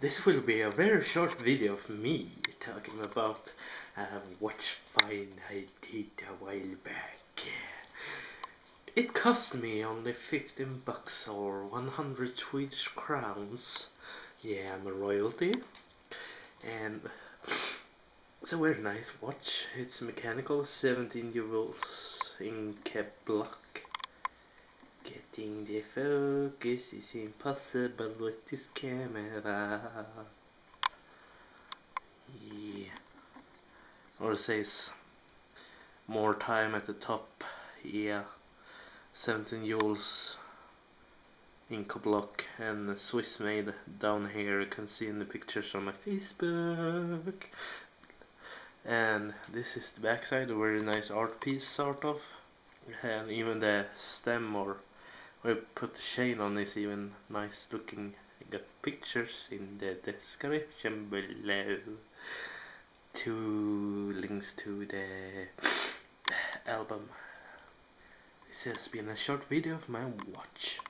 This will be a very short video of me talking about what find I did a while back. It cost me only 15 bucks or 100 Swedish crowns. Yeah, I'm a royalty. And it's a very nice watch. It's Mechanical, 17 jewels, Incabloc. Getting the focus is impossible with this camera. Yeah. Or it says Moretime at the top. Yeah. 17 jewels, Incabloc, and Swiss Made down here. You can see in the pictures on my Facebook. And this is the backside, a very nice art piece, sort of. And even the stem or we put the chain on is even nice looking. I got pictures in the description below. 2 links to the album. This has been a short video of my watch.